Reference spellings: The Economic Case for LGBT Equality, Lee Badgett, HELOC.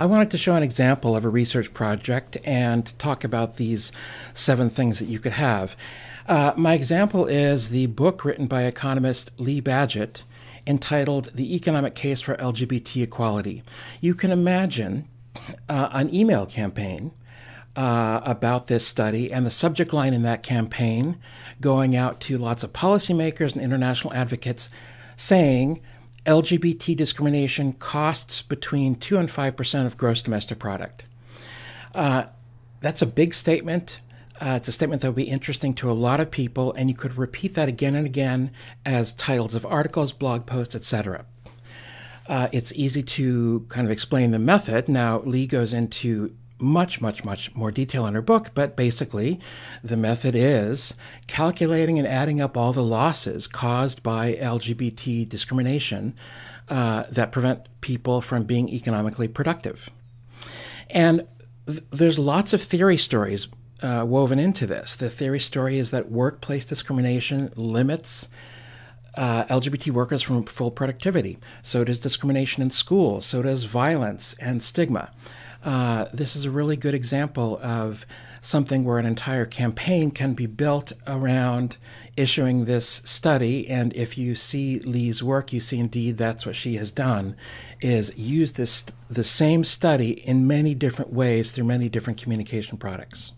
I wanted to show an example of a research project and talk about these 7 things that you could have. My example is the book written by economist Lee Badgett entitled The Economic Case for LGBT Equality. You can imagine an email campaign about this study, and the subject line in that campaign going out to lots of policymakers and international advocates saying LGBT discrimination costs between 2 and 5% of gross domestic product. That's a big statement. It's a statement that would be interesting to a lot of people, and you could repeat that again and again as titles of articles, blog posts, etc. It's easy to kind of explain the method. Now, Lee goes into much, much, much more detail in her book, but basically the method is calculating and adding up all the losses caused by LGBT discrimination that prevent people from being economically productive. And there's lots of theory stories woven into this. The theory story is that workplace discrimination limits LGBT workers from full productivity. So does discrimination in schools. So does violence and stigma. This is a really good example of something where an entire campaign can be built around issuing this study. And if you see Lee's work, you see indeed that's what she has done, is use the same study in many different ways through many different communication products.